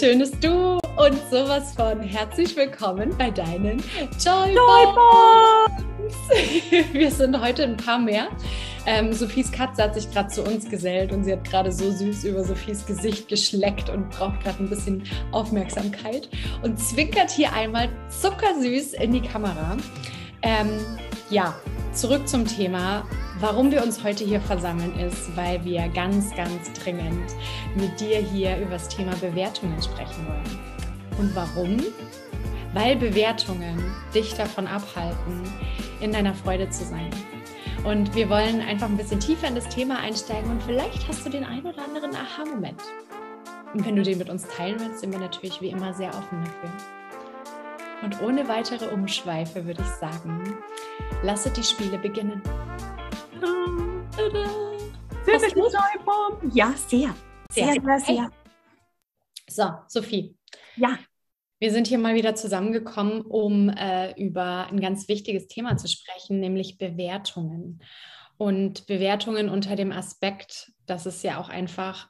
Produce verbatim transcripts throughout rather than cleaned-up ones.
schönes Du und sowas von. Herzlich willkommen bei deinen Joybombs. Wir sind heute ein paar mehr. Ähm, Sophies Katze hat sich gerade zu uns gesellt und sie hat gerade so süß über Sophies Gesicht geschleckt und braucht gerade ein bisschen Aufmerksamkeit und zwinkert hier einmal zuckersüß in die Kamera. Ähm, ja, zurück zum Thema. Warum wir uns heute hier versammeln ist, weil wir ganz, ganz dringend mit dir hier über das Thema Bewertungen sprechen wollen. Und warum? Weil Bewertungen dich davon abhalten, in deiner Freude zu sein. Und wir wollen einfach ein bisschen tiefer in das Thema einsteigen und vielleicht hast du den einen oder anderen Aha-Moment. Und wenn du den mit uns teilen willst, sind wir natürlich wie immer sehr offen dafür. Und ohne weitere Umschweife würde ich sagen, lasset die Spiele beginnen. Sehr, sehr, Joybomb. Ja, sehr. Sehr, sehr, sehr, sehr. So, Sophie. Ja. Wir sind hier mal wieder zusammengekommen, um äh, über ein ganz wichtiges Thema zu sprechen, nämlich Bewertungen. Und Bewertungen unter dem Aspekt, dass es ja auch einfach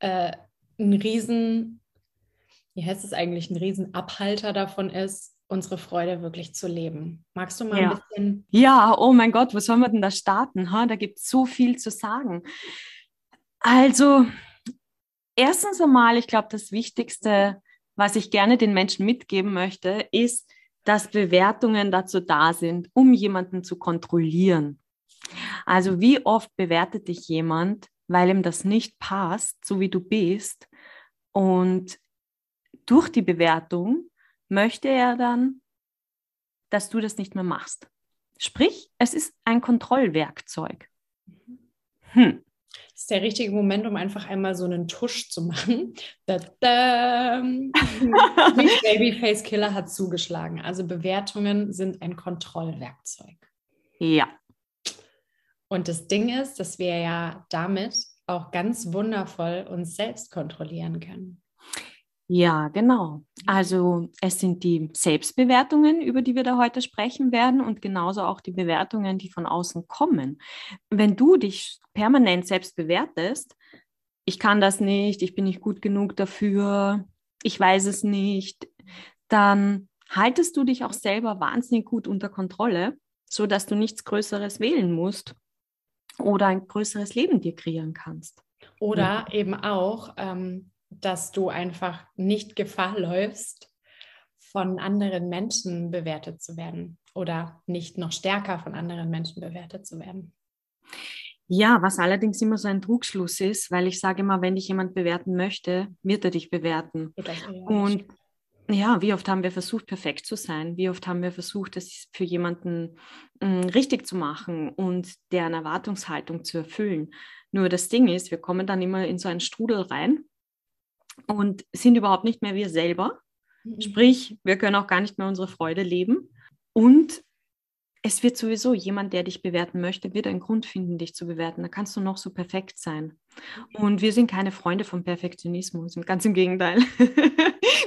äh, ein Riesen, wie heißt es eigentlich, ein Riesenabhalter davon ist, unsere Freude wirklich zu leben. Magst du mal ja. ein bisschen... Ja, oh mein Gott, wo sollen wir denn da starten? Ha? Da gibt es so viel zu sagen. Also, erstens einmal, ich glaube, das Wichtigste, was ich gerne den Menschen mitgeben möchte, ist, dass Bewertungen dazu da sind, um jemanden zu kontrollieren. Also, wie oft bewertet dich jemand, weil ihm das nicht passt, so wie du bist? Und durch die Bewertung möchte er dann, dass du das nicht mehr machst. Sprich, es ist ein Kontrollwerkzeug. Hm. Das ist der richtige Moment, um einfach einmal so einen Tusch zu machen. Babyface Killer hat zugeschlagen. Also Bewertungen sind ein Kontrollwerkzeug. Ja. Und das Ding ist, dass wir ja damit auch ganz wundervoll uns selbst kontrollieren können. Ja, genau. Also es sind die Selbstbewertungen, über die wir da heute sprechen werden und genauso auch die Bewertungen, die von außen kommen. Wenn du dich permanent selbst bewertest, ich kann das nicht, ich bin nicht gut genug dafür, ich weiß es nicht, dann haltest du dich auch selber wahnsinnig gut unter Kontrolle, sodass du nichts Größeres wählen musst oder ein größeres Leben dir kreieren kannst. Oder ja. eben auch... Ähm dass du einfach nicht Gefahr läufst, von anderen Menschen bewertet zu werden oder nicht noch stärker von anderen Menschen bewertet zu werden. Ja, was allerdings immer so ein Trugschluss ist, weil ich sage immer, wenn dich jemand bewerten möchte, wird er dich bewerten. Und ja, wie oft haben wir versucht, perfekt zu sein? Wie oft haben wir versucht, das für jemanden mh, richtig zu machen und deren Erwartungshaltung zu erfüllen? Nur das Ding ist, wir kommen dann immer in so einen Strudel rein, und sind überhaupt nicht mehr wir selber. Sprich, wir können auch gar nicht mehr unsere Freude leben. Und es wird sowieso jemand, der dich bewerten möchte, wird einen Grund finden, dich zu bewerten. Da kannst du noch so perfekt sein. Und wir sind keine Freunde von Perfektionismus. Ganz im Gegenteil.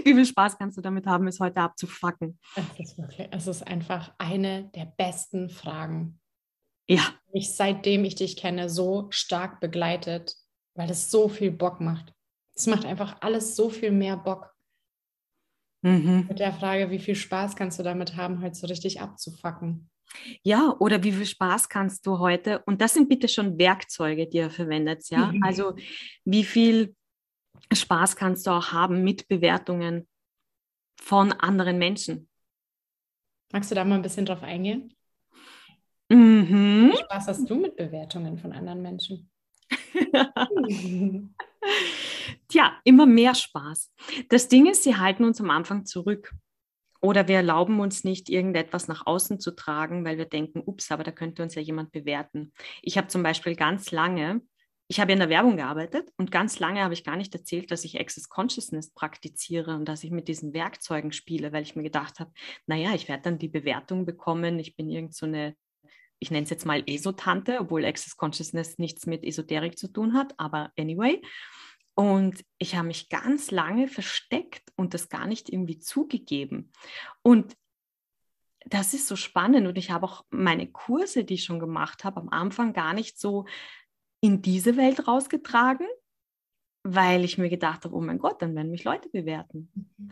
Wie viel Spaß kannst du damit haben, es heute abzufacken? Es ist wirklich, es ist einfach eine der besten Fragen. Ja. Ich, seitdem ich dich kenne, so stark begleitet, weil es so viel Bock macht. Es macht einfach alles so viel mehr Bock. Mhm. Mit der Frage, wie viel Spaß kannst du damit haben, heute so richtig abzufacken? Ja, oder wie viel Spaß kannst du heute, und das sind bitte schon Werkzeuge, die ihr verwendet, ja? Mhm. Also wie viel Spaß kannst du auch haben mit Bewertungen von anderen Menschen? Magst du da mal ein bisschen drauf eingehen? Mhm. Wie viel Spaß hast du mit Bewertungen von anderen Menschen? Tja, immer mehr Spaß. Das Ding ist, sie halten uns am Anfang zurück. Oder wir erlauben uns nicht, irgendetwas nach außen zu tragen, weil wir denken, ups, aber da könnte uns ja jemand bewerten. Ich habe zum Beispiel ganz lange, ich habe in der Werbung gearbeitet und ganz lange habe ich gar nicht erzählt, dass ich Access Consciousness praktiziere und dass ich mit diesen Werkzeugen spiele, weil ich mir gedacht habe, naja, ich werde dann die Bewertung bekommen, ich bin irgend so eine, ich nenne es jetzt mal Esotante, obwohl Access Consciousness nichts mit Esoterik zu tun hat, aber anyway. Und ich habe mich ganz lange versteckt und das gar nicht irgendwie zugegeben. Und das ist so spannend. Und ich habe auch meine Kurse, die ich schon gemacht habe, am Anfang gar nicht so in diese Welt rausgetragen, weil ich mir gedacht habe, oh mein Gott, dann werden mich Leute bewerten. Mhm.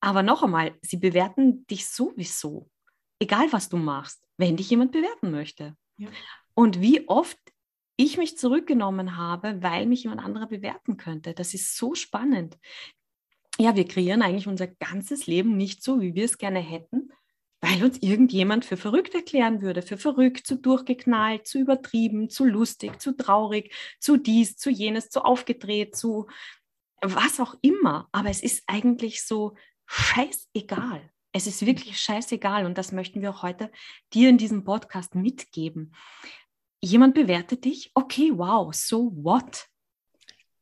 Aber noch einmal, sie bewerten dich sowieso, egal was du machst, wenn dich jemand bewerten möchte. Ja. Und wie oft ich mich zurückgenommen habe, weil mich jemand anderer bewerten könnte. Das ist so spannend. Ja, wir kreieren eigentlich unser ganzes Leben nicht so, wie wir es gerne hätten, weil uns irgendjemand für verrückt erklären würde, für verrückt, zu durchgeknallt, zu übertrieben, zu lustig, zu traurig, zu dies, zu jenes, zu aufgedreht, zu was auch immer. Aber es ist eigentlich so scheißegal. Es ist wirklich scheißegal und das möchten wir auch heute dir in diesem Podcast mitgeben. Jemand bewertet dich, okay, wow, so what?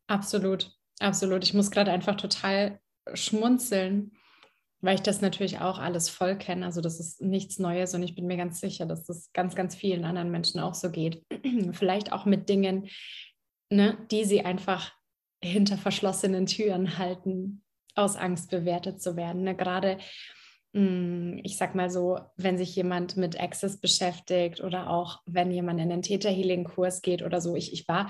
Absolut, absolut. Ich muss gerade einfach total schmunzeln, weil ich das natürlich auch alles voll kenne, also das ist nichts Neues und ich bin mir ganz sicher, dass das ganz, ganz vielen anderen Menschen auch so geht. Vielleicht auch mit Dingen, ne, die sie einfach hinter verschlossenen Türen halten, aus Angst bewertet zu werden. Ne? Gerade, ich sag mal so, wenn sich jemand mit Access beschäftigt oder auch wenn jemand in den Theta-Healing-Kurs geht oder so. Ich, ich war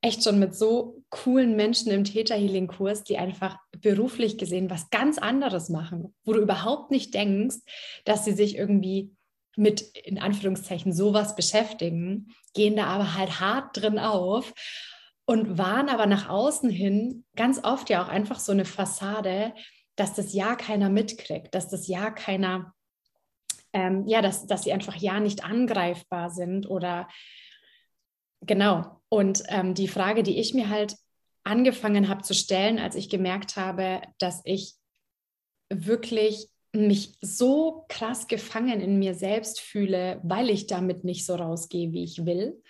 echt schon mit so coolen Menschen im Theta-Healing-Kurs, die einfach beruflich gesehen was ganz anderes machen, wo du überhaupt nicht denkst, dass sie sich irgendwie mit, in Anführungszeichen, sowas beschäftigen, gehen da aber halt hart drin auf und waren aber nach außen hin ganz oft ja auch einfach so eine Fassade, dass das ja keiner mitkriegt, dass das ja keiner, ähm, ja, dass, dass sie einfach ja nicht angreifbar sind oder genau. Und ähm, die Frage, die ich mir halt angefangen habe zu stellen, als ich gemerkt habe, dass ich wirklich mich so krass gefangen in mir selbst fühle, weil ich damit nicht so rausgehe, wie ich will,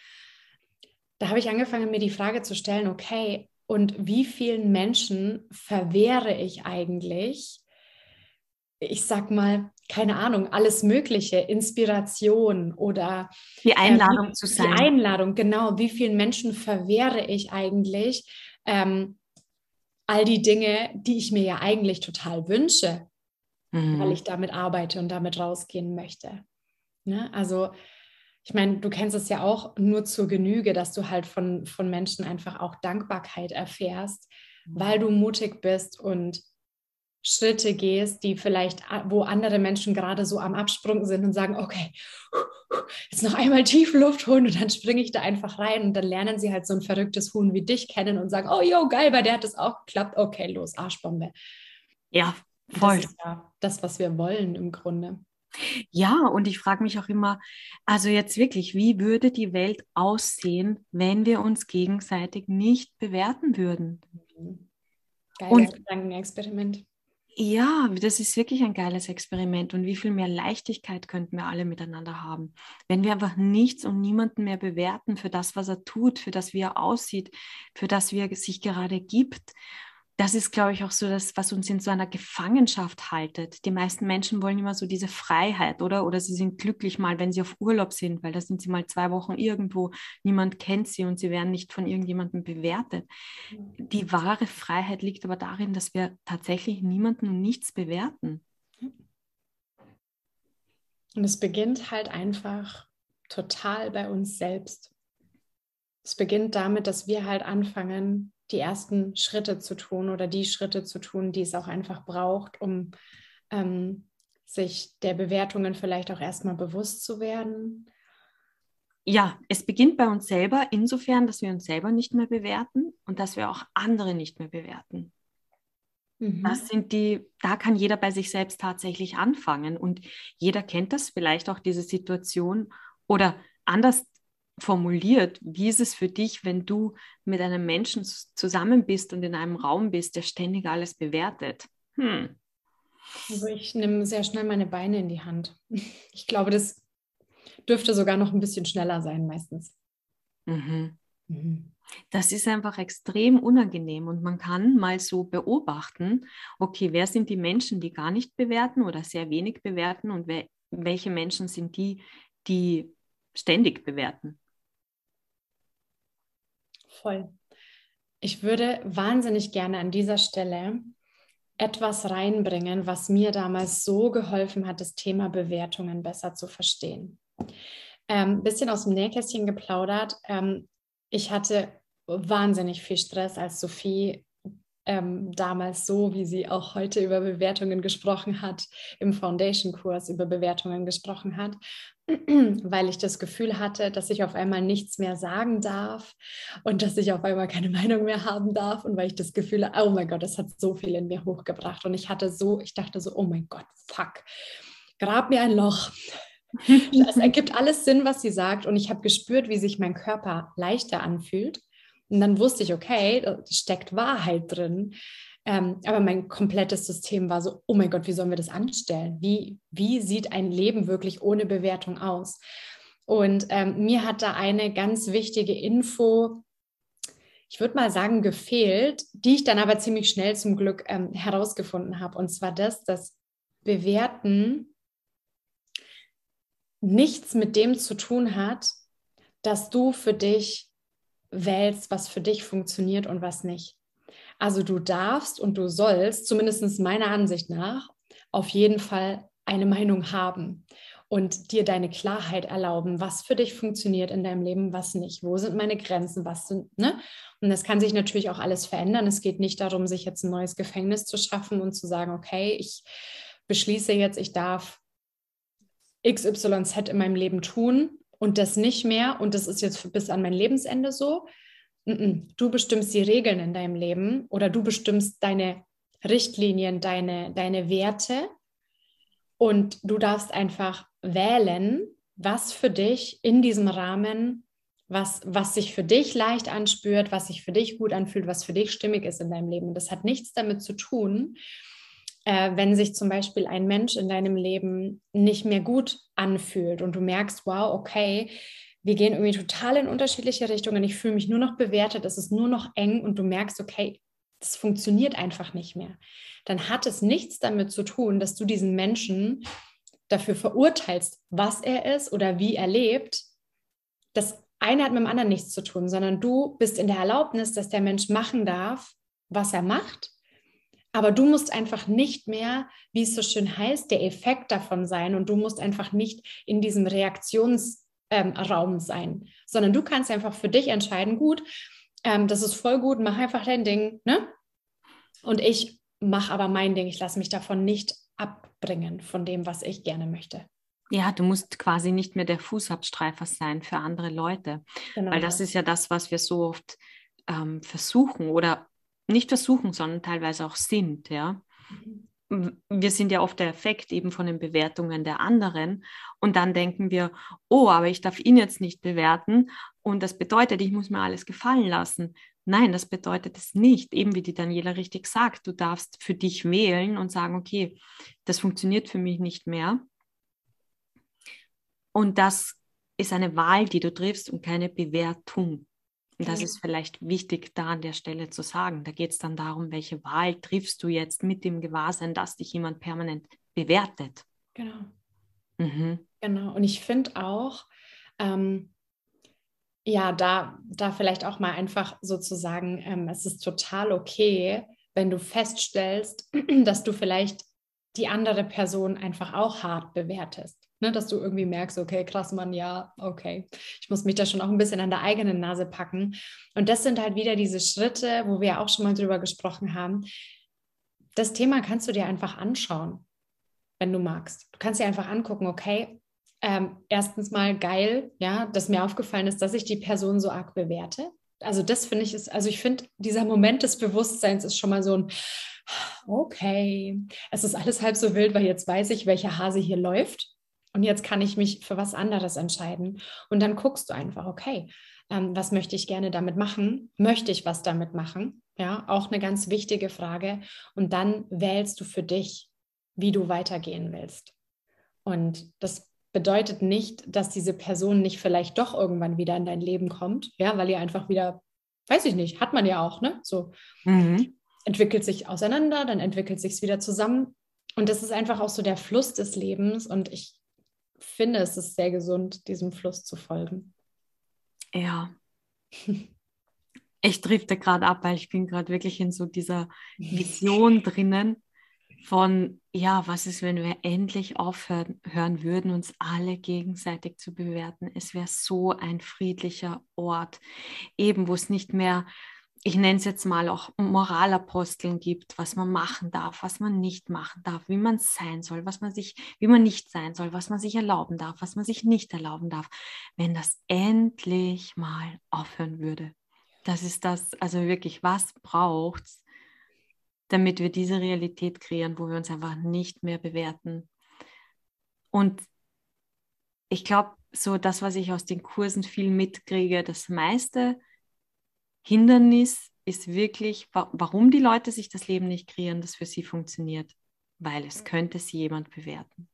da habe ich angefangen, mir die Frage zu stellen, okay, und wie vielen Menschen verwehre ich eigentlich, ich sag mal, keine Ahnung, alles Mögliche, Inspiration oder die Einladung ähm, zu sein. Die Einladung, genau. Wie vielen Menschen verwehre ich eigentlich ähm, all die Dinge, die ich mir ja eigentlich total wünsche, mhm. weil ich damit arbeite und damit rausgehen möchte. Ne? Also ich meine, du kennst es ja auch nur zur Genüge, dass du halt von, von Menschen einfach auch Dankbarkeit erfährst, mhm. weil du mutig bist und Schritte gehst, die vielleicht, wo andere Menschen gerade so am Absprung sind und sagen, okay, jetzt noch einmal tief Luft holen und dann springe ich da einfach rein und dann lernen sie halt so ein verrücktes Huhn wie dich kennen und sagen, oh jo, geil, bei der hat das auch geklappt, okay, los, Arschbombe. Ja, voll. Das ist ja das, was wir wollen im Grunde. Ja, und ich frage mich auch immer, also jetzt wirklich, wie würde die Welt aussehen, wenn wir uns gegenseitig nicht bewerten würden? Geiles Gedankenexperiment. Ja, das ist wirklich ein geiles Experiment und wie viel mehr Leichtigkeit könnten wir alle miteinander haben, wenn wir einfach nichts und niemanden mehr bewerten für das, was er tut, für das, wie er aussieht, für das, wie er sich gerade gibt. Das ist, glaube ich, auch so das, was uns in so einer Gefangenschaft haltet. Die meisten Menschen wollen immer so diese Freiheit, oder? Oder sie sind glücklich mal, wenn sie auf Urlaub sind, weil da sind sie mal zwei Wochen irgendwo, niemand kennt sie und sie werden nicht von irgendjemandem bewertet. Die wahre Freiheit liegt aber darin, dass wir tatsächlich niemanden und nichts bewerten. Und es beginnt halt einfach total bei uns selbst. Es beginnt damit, dass wir halt anfangen, die ersten Schritte zu tun oder die Schritte zu tun, die es auch einfach braucht, um ähm, sich der Bewertungen vielleicht auch erstmal bewusst zu werden. Ja, es beginnt bei uns selber insofern, dass wir uns selber nicht mehr bewerten und dass wir auch andere nicht mehr bewerten. Mhm. Das sind die, da kann jeder bei sich selbst tatsächlich anfangen und jeder kennt das vielleicht auch, diese Situation oder anders formuliert, wie ist es für dich, wenn du mit einem Menschen zusammen bist und in einem Raum bist, der ständig alles bewertet? Hm. Also ich nehme sehr schnell meine Beine in die Hand. Ich glaube, das dürfte sogar noch ein bisschen schneller sein meistens. Mhm. Mhm. Das ist einfach extrem unangenehm und man kann mal so beobachten, okay, wer sind die Menschen, die gar nicht bewerten oder sehr wenig bewerten und wer, welche Menschen sind die, die ständig bewerten? Voll. Ich würde wahnsinnig gerne an dieser Stelle etwas reinbringen, was mir damals so geholfen hat, das Thema Bewertungen besser zu verstehen. Ein ähm, bisschen aus dem Nähkästchen geplaudert. Ähm, ich hatte wahnsinnig viel Stress, als Sophie ähm, damals so, wie sie auch heute über Bewertungen gesprochen hat, im Foundation-Kurs über Bewertungen gesprochen hat, weil ich das Gefühl hatte, dass ich auf einmal nichts mehr sagen darf und dass ich auf einmal keine Meinung mehr haben darf und weil ich das Gefühl hatte, oh mein Gott, das hat so viel in mir hochgebracht und ich hatte so, ich dachte so, oh mein Gott, fuck, grab mir ein Loch. Es ergibt alles Sinn, was sie sagt und ich habe gespürt, wie sich mein Körper leichter anfühlt und dann wusste ich, okay, da steckt Wahrheit drin, ähm, aber mein komplettes System war so, oh mein Gott, wie sollen wir das anstellen? Wie, wie sieht ein Leben wirklich ohne Bewertung aus? Und ähm, mir hat da eine ganz wichtige Info, ich würde mal sagen, gefehlt, die ich dann aber ziemlich schnell zum Glück ähm, herausgefunden habe und zwar das, dass Bewerten nichts mit dem zu tun hat, dass du für dich wählst, was für dich funktioniert und was nicht. Also du darfst und du sollst, zumindest meiner Ansicht nach, auf jeden Fall eine Meinung haben und dir deine Klarheit erlauben, was für dich funktioniert in deinem Leben, was nicht. Wo sind meine Grenzen, was sind, ne? Und das kann sich natürlich auch alles verändern. Es geht nicht darum, sich jetzt ein neues Gefängnis zu schaffen und zu sagen, okay, ich beschließe jetzt, ich darf X Y Z in meinem Leben tun und das nicht mehr und das ist jetzt bis an mein Lebensende so. Du bestimmst die Regeln in deinem Leben oder du bestimmst deine Richtlinien, deine, deine Werte und du darfst einfach wählen, was für dich in diesem Rahmen, was, was sich für dich leicht anspürt, was sich für dich gut anfühlt, was für dich stimmig ist in deinem Leben. Und das hat nichts damit zu tun, Äh, wenn sich zum Beispiel ein Mensch in deinem Leben nicht mehr gut anfühlt und du merkst, wow, okay, wir gehen irgendwie total in unterschiedliche Richtungen, ich fühle mich nur noch bewertet, es ist nur noch eng und du merkst, okay, das funktioniert einfach nicht mehr, dann hat es nichts damit zu tun, dass du diesen Menschen dafür verurteilst, was er ist oder wie er lebt. Das eine hat mit dem anderen nichts zu tun, sondern du bist in der Erlaubnis, dass der Mensch machen darf, was er macht. Aber du musst einfach nicht mehr, wie es so schön heißt, der Effekt davon sein und du musst einfach nicht in diesem Reaktionsraum ähm, sein, sondern du kannst einfach für dich entscheiden, gut, ähm, das ist voll gut, mach einfach dein Ding, ne? Und ich mache aber mein Ding, ich lasse mich davon nicht abbringen, von dem, was ich gerne möchte. Ja, du musst quasi nicht mehr der Fußabstreifer sein für andere Leute, genau. Weil das ist ja das, was wir so oft ähm, versuchen oder nicht versuchen, sondern teilweise auch sind, ja. Wir sind ja oft der Effekt eben von den Bewertungen der anderen und dann denken wir, oh, aber ich darf ihn jetzt nicht bewerten und das bedeutet, ich muss mir alles gefallen lassen. Nein, das bedeutet es nicht, eben wie die Daniela richtig sagt, du darfst für dich wählen und sagen, okay, das funktioniert für mich nicht mehr und das ist eine Wahl, die du triffst und keine Bewertung. Und das ist vielleicht wichtig, da an der Stelle zu sagen. Da geht es dann darum, welche Wahl triffst du jetzt mit dem Gewahrsein, dass dich jemand permanent bewertet. Genau. Mhm. Genau. Und ich finde auch, ähm, ja, da, da vielleicht auch mal einfach sozusagen, ähm, es ist total okay, wenn du feststellst, dass du vielleicht die andere Person einfach auch hart bewertest. Ne, dass du irgendwie merkst, okay, krass, Mann, ja, okay. Ich muss mich da schon auch ein bisschen an der eigenen Nase packen. Und das sind halt wieder diese Schritte, wo wir auch schon mal drüber gesprochen haben. Das Thema kannst du dir einfach anschauen, wenn du magst. Du kannst dir einfach angucken, okay, ähm, erstens mal geil, ja, dass mir aufgefallen ist, dass ich die Person so arg bewerte. Also das finde ich, ist, also ich finde, dieser Moment des Bewusstseins ist schon mal so ein, okay, es ist alles halb so wild, weil jetzt weiß ich, welcher Hase hier läuft. Und jetzt kann ich mich für was anderes entscheiden. Und dann guckst du einfach, okay, ähm, was möchte ich gerne damit machen? Möchte ich was damit machen? Ja, auch eine ganz wichtige Frage. Und dann wählst du für dich, wie du weitergehen willst. Und das bedeutet nicht, dass diese Person nicht vielleicht doch irgendwann wieder in dein Leben kommt, ja, weil ihr einfach wieder, weiß ich nicht, hat man ja auch, ne? So mhm. Entwickelt sich auseinander, dann entwickelt sich es wieder zusammen. Und das ist einfach auch so der Fluss des Lebens. Und ich finde, es ist sehr gesund, diesem Fluss zu folgen. Ja. Ich drifte gerade ab, weil ich bin gerade wirklich in so dieser Vision drinnen, von, ja, was ist, wenn wir endlich aufhören hören würden, uns alle gegenseitig zu bewerten. Es wäre so ein friedlicher Ort, eben wo es nicht mehr, ich nenne es jetzt mal auch Moralaposteln gibt, was man machen darf, was man nicht machen darf, wie man sein soll, was man sich, wie man nicht sein soll, was man sich erlauben darf, was man sich nicht erlauben darf, wenn das endlich mal aufhören würde. Das ist das, also wirklich, was braucht es, damit wir diese Realität kreieren, wo wir uns einfach nicht mehr bewerten. Und ich glaube, so das, was ich aus den Kursen viel mitkriege, das meiste Hindernis ist wirklich, warum die Leute sich das Leben nicht kreieren, das für sie funktioniert, weil es könnte sie jemand bewerten.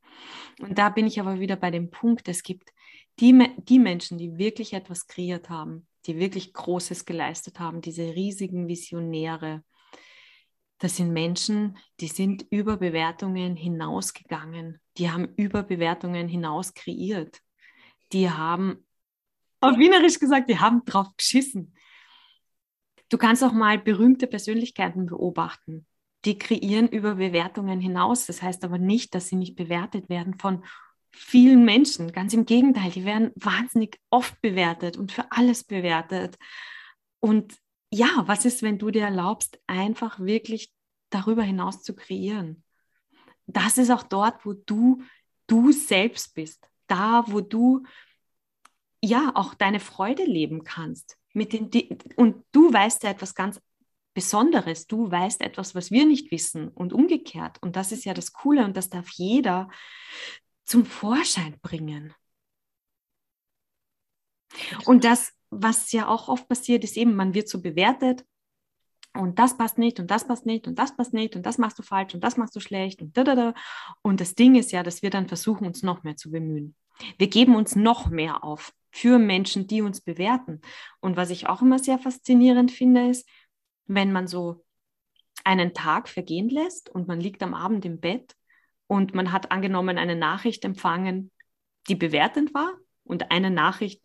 Und da bin ich aber wieder bei dem Punkt, es gibt die, die Menschen, die wirklich etwas kreiert haben, die wirklich Großes geleistet haben, diese riesigen Visionäre, das sind Menschen, die sind über Bewertungen hinausgegangen, die haben über Bewertungen hinaus kreiert, die haben, auf Wienerisch gesagt, die haben drauf geschissen. Du kannst auch mal berühmte Persönlichkeiten beobachten. Die kreieren über Bewertungen hinaus. Das heißt aber nicht, dass sie nicht bewertet werden von vielen Menschen. Ganz im Gegenteil, die werden wahnsinnig oft bewertet und für alles bewertet. Und ja, was ist, wenn du dir erlaubst, einfach wirklich darüber hinaus zu kreieren? Das ist auch dort, wo du du selbst bist. Da, wo du ja auch deine Freude leben kannst. Mit den, die, und du weißt ja etwas ganz Besonderes, du weißt etwas, was wir nicht wissen und umgekehrt. Und das ist ja das Coole und das darf jeder zum Vorschein bringen. Und das, was ja auch oft passiert, ist eben, man wird so bewertet und das passt nicht und das passt nicht und das passt nicht und das machst du falsch und das machst du schlecht und da, da, da. Und das Ding ist ja, dass wir dann versuchen, uns noch mehr zu bemühen. Wir geben uns noch mehr auf für Menschen, die uns bewerten. Und was ich auch immer sehr faszinierend finde, ist, wenn man so einen Tag vergehen lässt und man liegt am Abend im Bett und man hat angenommen eine Nachricht empfangen, die bewertend war und eine Nachricht,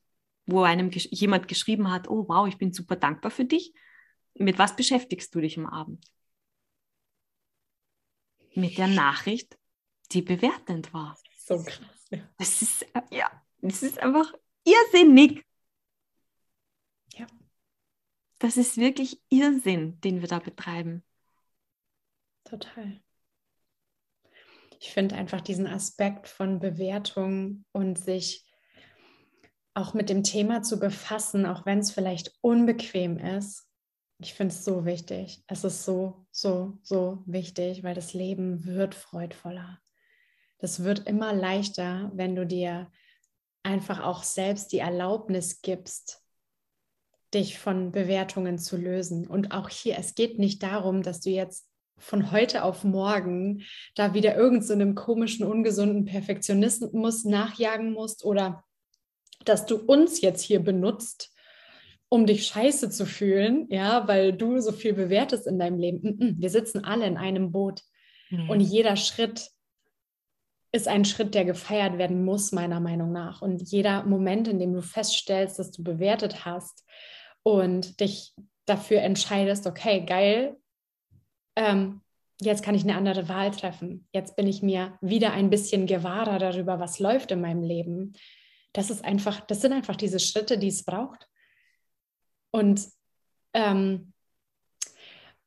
wo einem gesch- jemand geschrieben hat, oh wow, ich bin super dankbar für dich. Mit was beschäftigst du dich am Abend? Mit der Nachricht, die bewertend war. So krass, ja. Das ist, ja, das ist einfach irrsinnig. Ja. Das ist wirklich Irrsinn, den wir da betreiben. Total. Ich finde einfach diesen Aspekt von Bewertung und sich auch mit dem Thema zu befassen, auch wenn es vielleicht unbequem ist, ich finde es so wichtig. Es ist so, so, so wichtig, weil das Leben wird freudvoller. Das wird immer leichter, wenn du dir einfach auch selbst die Erlaubnis gibst, dich von Bewertungen zu lösen. Und auch hier, es geht nicht darum, dass du jetzt von heute auf morgen da wieder irgend so einem komischen, ungesunden Perfektionismus nachjagen musst oder dass du uns jetzt hier benutzt, um dich scheiße zu fühlen, ja, weil du so viel bewertest in deinem Leben. Wir sitzen alle in einem Boot mhm. und jeder Schritt ist ein Schritt, der gefeiert werden muss, meiner Meinung nach. Und jeder Moment, in dem du feststellst, dass du bewertet hast und dich dafür entscheidest, okay, geil, ähm, jetzt kann ich eine andere Wahl treffen. Jetzt bin ich mir wieder ein bisschen gewahrer darüber, was läuft in meinem Leben. Das ist einfach, das sind einfach diese Schritte, die es braucht. Und ähm,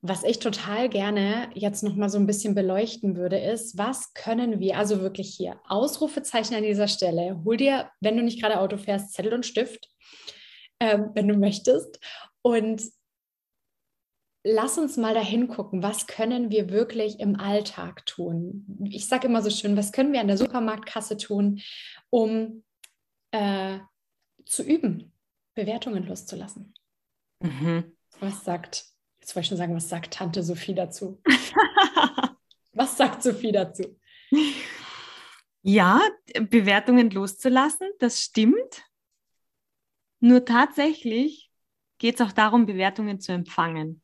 was ich total gerne jetzt nochmal so ein bisschen beleuchten würde, ist, was können wir, also wirklich hier, Ausrufezeichen an dieser Stelle, hol dir, wenn du nicht gerade Auto fährst, Zettel und Stift, ähm, wenn du möchtest, und lass uns mal dahin gucken, was können wir wirklich im Alltag tun? Ich sage immer so schön, was können wir an der Supermarktkasse tun, um äh, zu üben, Bewertungen loszulassen? Mhm. Was sagt Jetzt wollte ich schon sagen, was sagt Tante Sophie dazu? Was sagt Sophie dazu? Ja, Bewertungen loszulassen, das stimmt. Nur tatsächlich geht es auch darum, Bewertungen zu empfangen.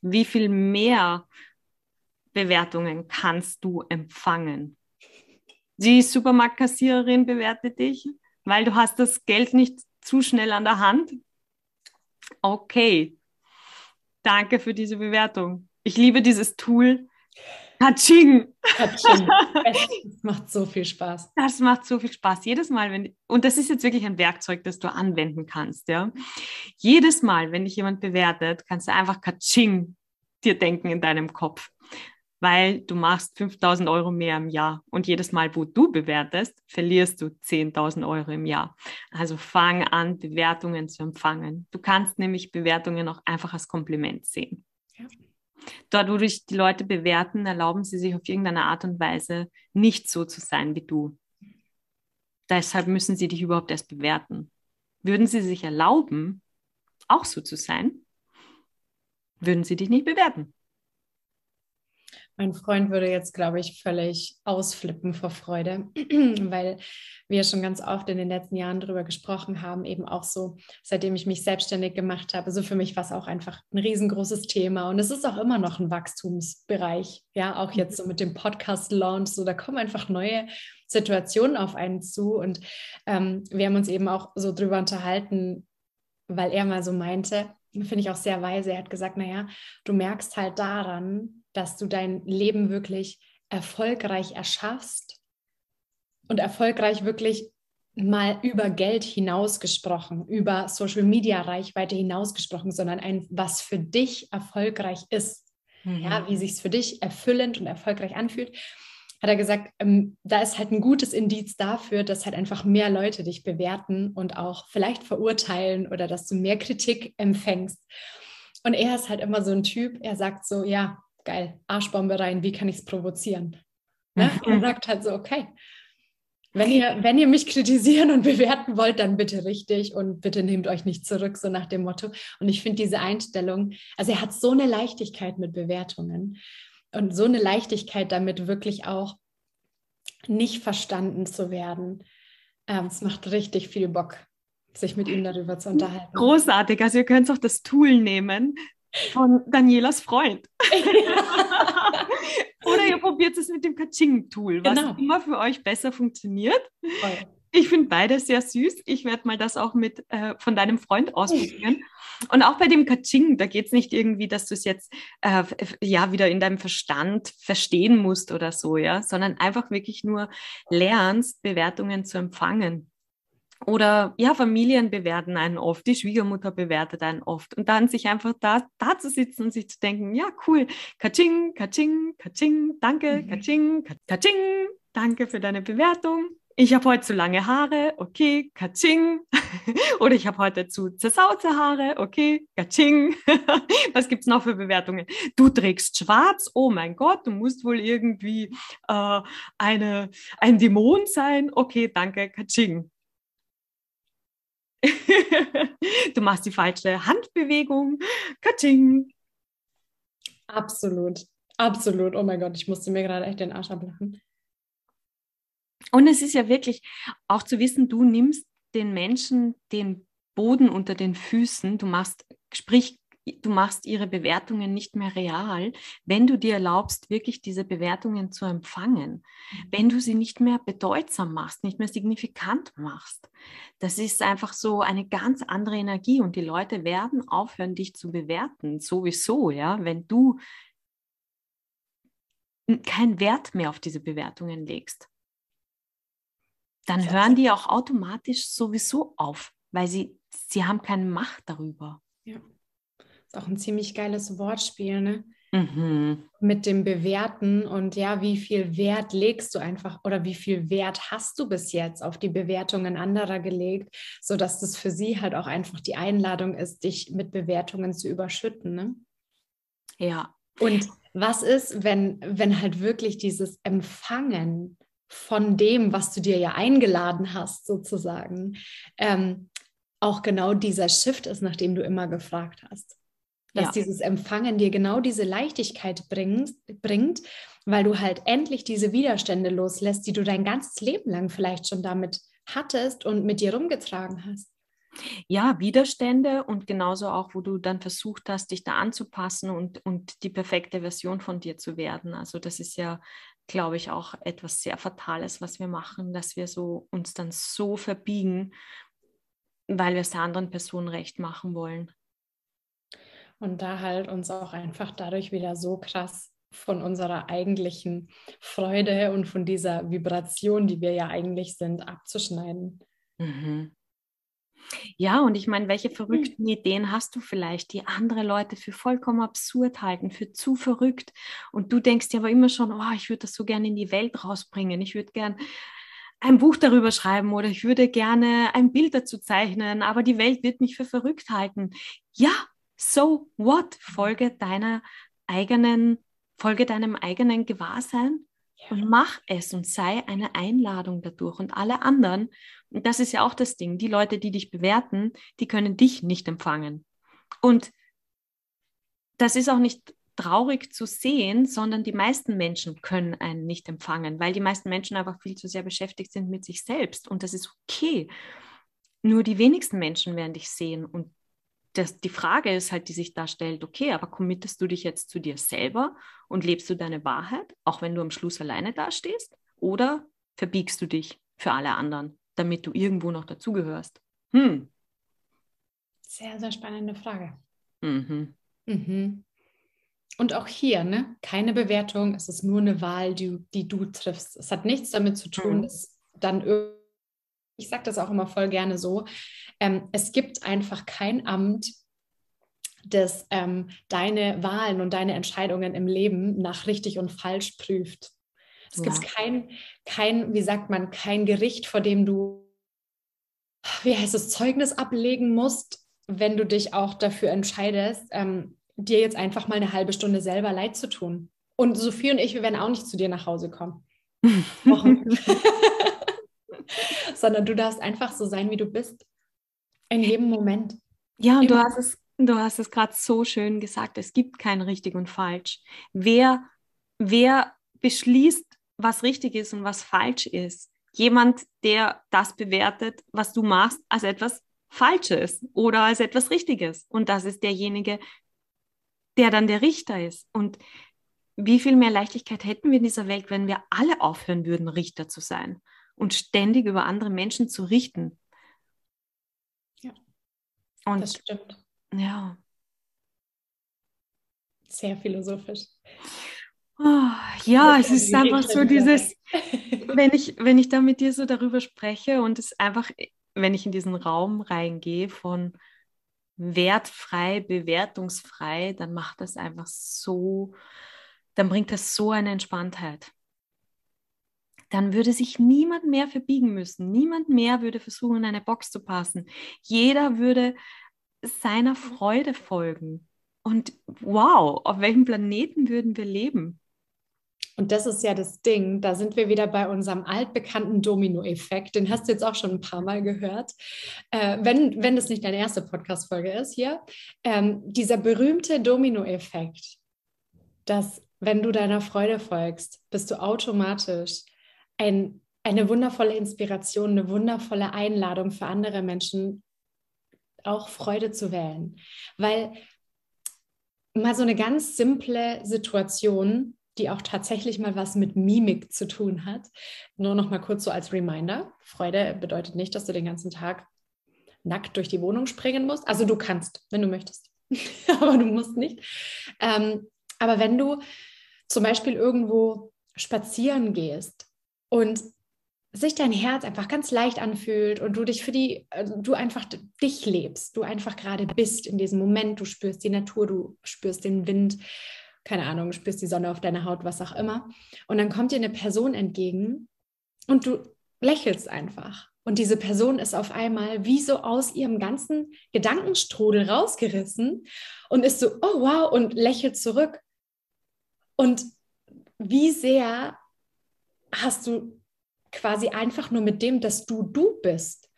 Wie viel mehr Bewertungen kannst du empfangen? Die Supermarktkassiererin bewertet dich, weil du hast das Geld nicht zu schnell an der Hand. Okay. Danke für diese Bewertung. Ich liebe dieses Tool, Katsching. Katsching. Das macht so viel Spaß. Das macht so viel Spaß. Jedes Mal, wenn, und das ist jetzt wirklich ein Werkzeug, das du anwenden kannst. Ja? Jedes Mal, wenn dich jemand bewertet, kannst du einfach Katsching dir denken in deinem Kopf. Weil du machst fünftausend Euro mehr im Jahr. Und jedes Mal, wo du bewertest, verlierst du zehntausend Euro im Jahr. Also fang an, Bewertungen zu empfangen. Du kannst nämlich Bewertungen auch einfach als Kompliment sehen. Ja. Dort, wo dich die Leute bewerten, erlauben sie sich auf irgendeine Art und Weise nicht so zu sein wie du. Deshalb müssen sie dich überhaupt erst bewerten. Würden sie sich erlauben, auch so zu sein, würden sie dich nicht bewerten. Mein Freund würde jetzt, glaube ich, völlig ausflippen vor Freude, weil wir schon ganz oft in den letzten Jahren darüber gesprochen haben, eben auch so, seitdem ich mich selbstständig gemacht habe, so für mich war es auch einfach ein riesengroßes Thema und es ist auch immer noch ein Wachstumsbereich, ja, auch jetzt so mit dem Podcast-Launch, so da kommen einfach neue Situationen auf einen zu und ähm, wir haben uns eben auch so drüber unterhalten, weil er mal so meinte, finde ich auch sehr weise, er hat gesagt, naja, du merkst halt daran, dass du dein Leben wirklich erfolgreich erschaffst und erfolgreich wirklich mal über Geld hinausgesprochen, über Social-Media-Reichweite hinausgesprochen, sondern ein, was für dich erfolgreich ist, mhm. ja, wie sich es für dich erfüllend und erfolgreich anfühlt, hat er gesagt, ähm, da ist halt ein gutes Indiz dafür, dass halt einfach mehr Leute dich bewerten und auch vielleicht verurteilen oder dass du mehr Kritik empfängst. Und er ist halt immer so ein Typ, er sagt so, ja, geil, Arschbombe rein, wie kann ich es provozieren? Ne? Und sagt halt so, okay, wenn ihr, wenn ihr mich kritisieren und bewerten wollt, dann bitte richtig und bitte nehmt euch nicht zurück, so nach dem Motto. Und ich finde diese Einstellung, also er hat so eine Leichtigkeit mit Bewertungen und so eine Leichtigkeit damit, wirklich auch nicht verstanden zu werden. Ähm, es macht richtig viel Bock, sich mit ihm darüber zu unterhalten. Großartig, also ihr könnt auch das Tool nehmen, von Danielas Freund. Ja. Oder ihr probiert es mit dem Kaching-Tool, was genau. immer für euch besser funktioniert. Voll. Ich finde beide sehr süß. Ich werde mal das auch mit äh, von deinem Freund ausprobieren. Und auch bei dem Kaching, da geht es nicht irgendwie, dass du es jetzt äh, ja, wieder in deinem Verstand verstehen musst oder so, ja, sondern einfach wirklich nur lernst, Bewertungen zu empfangen. Oder ja, Familien bewerten einen oft, die Schwiegermutter bewertet einen oft. Und dann sich einfach da, da zu sitzen und sich zu denken, ja, cool, Katsching, Katsching, Katsching, danke, mhm. Katsching, Katsching, danke für deine Bewertung. Ich habe heute zu lange Haare, okay, Katsching. Oder ich habe heute zu zersaute Haare, okay, Katsching. Was gibt es noch für Bewertungen? Du trägst schwarz, oh mein Gott, du musst wohl irgendwie äh, eine, ein Dämon sein, okay, danke, Katsching. Du machst die falsche Handbewegung. Katsching. Absolut, absolut. Oh mein Gott, ich musste mir gerade echt den Arsch ablachen. Und es ist ja wirklich auch zu wissen, du nimmst den Menschen den Boden unter den Füßen. Du machst, sprich, du machst ihre Bewertungen nicht mehr real, wenn du dir erlaubst, wirklich diese Bewertungen zu empfangen, wenn du sie nicht mehr bedeutsam machst, nicht mehr signifikant machst. Das ist einfach so eine ganz andere Energie und die Leute werden aufhören, dich zu bewerten, sowieso, ja, wenn du keinen Wert mehr auf diese Bewertungen legst. Dann hören die auch automatisch sowieso auf, weil sie, sie haben keine Macht darüber. Ja. Auch ein ziemlich geiles Wortspiel, ne? Mhm. Mit dem Bewerten und ja, wie viel Wert legst du einfach oder wie viel Wert hast du bis jetzt auf die Bewertungen anderer gelegt, sodass das für sie halt auch einfach die Einladung ist, dich mit Bewertungen zu überschütten, ne? Ja. Und was ist, wenn, wenn halt wirklich dieses Empfangen von dem, was du dir ja eingeladen hast, sozusagen, ähm, auch genau dieser Shift ist, nach dem du immer gefragt hast. Dass ja. dieses Empfangen dir genau diese Leichtigkeit bringt, bringt, weil du halt endlich diese Widerstände loslässt, die du dein ganzes Leben lang vielleicht schon damit hattest und mit dir rumgetragen hast. Ja, Widerstände und genauso auch, wo du dann versucht hast, dich da anzupassen und, und die perfekte Version von dir zu werden. Also das ist ja, glaube ich, auch etwas sehr Fatales, was wir machen, dass wir so, uns dann so verbiegen, weil wir es der anderen Person recht machen wollen. Und da halt uns auch einfach dadurch wieder so krass von unserer eigentlichen Freude und von dieser Vibration, die wir ja eigentlich sind, abzuschneiden. Mhm. Ja, und ich meine, welche verrückten Ideen hast du vielleicht, die andere Leute für vollkommen absurd halten, für zu verrückt? Und du denkst dir aber immer schon, oh, ich würde das so gerne in die Welt rausbringen, ich würde gerne ein Buch darüber schreiben oder ich würde gerne ein Bild dazu zeichnen, aber die Welt wird mich für verrückt halten. Ja, so what? Folge deiner eigenen, folge deinem eigenen Gewahrsein. Und mach es und sei eine Einladung dadurch und alle anderen, und das ist ja auch das Ding, die Leute, die dich bewerten, die können dich nicht empfangen. Und das ist auch nicht traurig zu sehen, sondern die meisten Menschen können einen nicht empfangen, weil die meisten Menschen einfach viel zu sehr beschäftigt sind mit sich selbst und das ist okay. Nur die wenigsten Menschen werden dich sehen und das, die Frage ist halt, die sich da stellt, okay, aber committest du dich jetzt zu dir selber und lebst du deine Wahrheit, auch wenn du am Schluss alleine dastehst? Oder verbiegst du dich für alle anderen, damit du irgendwo noch dazugehörst? Hm. Sehr, sehr spannende Frage. Mhm. Mhm. Und auch hier, ne? Keine Bewertung, es ist nur eine Wahl, die, die du triffst. Es hat nichts damit zu tun, mhm. dass dann irgendwie, ich sage das auch immer voll gerne so, ähm, es gibt einfach kein Amt, das ähm, deine Wahlen und deine Entscheidungen im Leben nach richtig und falsch prüft. Es ja. gibt kein, kein, wie sagt man, kein Gericht, vor dem du, wie heißt es, Zeugnis ablegen musst, wenn du dich auch dafür entscheidest, ähm, dir jetzt einfach mal eine halbe Stunde selber leid zu tun. Und Sophie und ich, wir werden auch nicht zu dir nach Hause kommen. Sondern du darfst einfach so sein, wie du bist. In jedem Moment. Ja, und du hast es, du hast es gerade so schön gesagt. Es gibt kein richtig und falsch. Wer, wer beschließt, was richtig ist und was falsch ist? Jemand, der das bewertet, was du machst, als etwas Falsches oder als etwas Richtiges. Und das ist derjenige, der dann der Richter ist. Und wie viel mehr Leichtigkeit hätten wir in dieser Welt, wenn wir alle aufhören würden, Richter zu sein? Und ständig über andere Menschen zu richten. Ja, und das stimmt. Ja. Sehr philosophisch. Oh, ja, es ist einfach so dieses, wenn ich, wenn ich da mit dir so darüber spreche und es einfach, wenn ich in diesen Raum reingehe von wertfrei, bewertungsfrei, dann macht das einfach so, dann bringt das so eine Entspanntheit. Dann würde sich niemand mehr verbiegen müssen. Niemand mehr würde versuchen, in eine Box zu passen. Jeder würde seiner Freude folgen. Und wow, auf welchem Planeten würden wir leben? Und das ist ja das Ding, da sind wir wieder bei unserem altbekannten Domino-Effekt. Den hast du jetzt auch schon ein paar Mal gehört. Äh, wenn, wenn das nicht deine erste Podcast-Folge ist hier. Ähm, dieser berühmte Domino-Effekt, dass wenn du deiner Freude folgst, bist du automatisch Ein, eine wundervolle Inspiration, eine wundervolle Einladung für andere Menschen, auch Freude zu wählen. Weil mal so eine ganz simple Situation, die auch tatsächlich mal was mit Mimik zu tun hat, nur noch mal kurz so als Reminder, Freude bedeutet nicht, dass du den ganzen Tag nackt durch die Wohnung springen musst. Also du kannst, wenn du möchtest, aber du musst nicht. Ähm, aber wenn du zum Beispiel irgendwo spazieren gehst, und sich dein Herz einfach ganz leicht anfühlt und du dich für die, du einfach dich lebst, du einfach gerade bist in diesem Moment, du spürst die Natur, du spürst den Wind, keine Ahnung, spürst die Sonne auf deiner Haut, was auch immer. Und dann kommt dir eine Person entgegen und du lächelst einfach. Und diese Person ist auf einmal wie so aus ihrem ganzen Gedankenstrudel rausgerissen und ist so, oh wow, und lächelt zurück. Und wie sehr hast du quasi einfach nur mit dem, dass du du bist,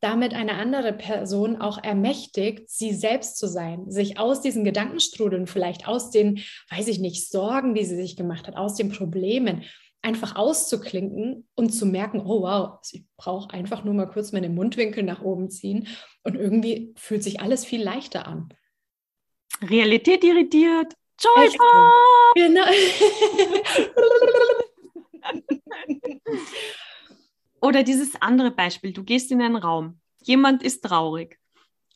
damit eine andere Person auch ermächtigt, sie selbst zu sein, sich aus diesen Gedankenstrudeln, vielleicht aus den, weiß ich nicht, Sorgen, die sie sich gemacht hat, aus den Problemen, einfach auszuklinken und zu merken, oh wow, ich brauche einfach nur mal kurz meine Mundwinkel nach oben ziehen und irgendwie fühlt sich alles viel leichter an. Realität irritiert. Joyful! Genau. Oder dieses andere Beispiel, du gehst in einen Raum, jemand ist traurig